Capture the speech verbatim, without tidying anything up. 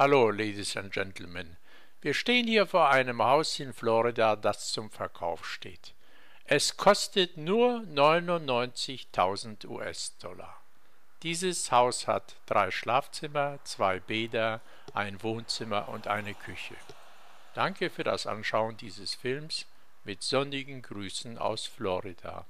Hallo, Ladies and Gentlemen. Wir stehen hier vor einem Haus in Florida, das zum Verkauf steht. Es kostet nur neunundneunzigtausend U S-Dollar. Dieses Haus hat drei Schlafzimmer, zwei Bäder, ein Wohnzimmer und eine Küche. Danke für das Anschauen dieses Films. Mit sonnigen Grüßen aus Florida.